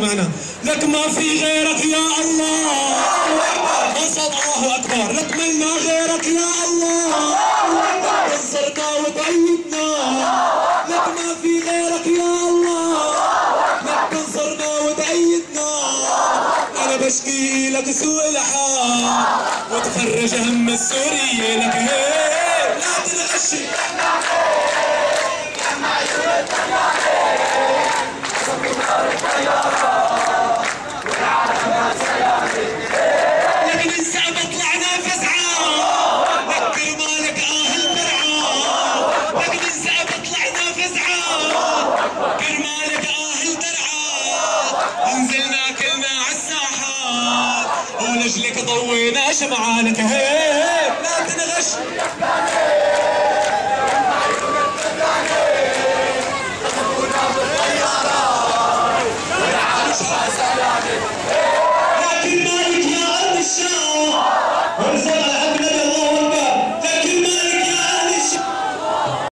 معنا لك ما في غيرك يا الله، الله أكبر، لك ملنا غيرك يا الله، نصرنا وطيبنا، لك ما في غيرك يا الله، لك نصرنا وتأيدنا، أنا بشكي لك سوء الحال وتفرج هم السورية لك، لا تنغشي ولجلك ضوينا شمعانك، لا تنغش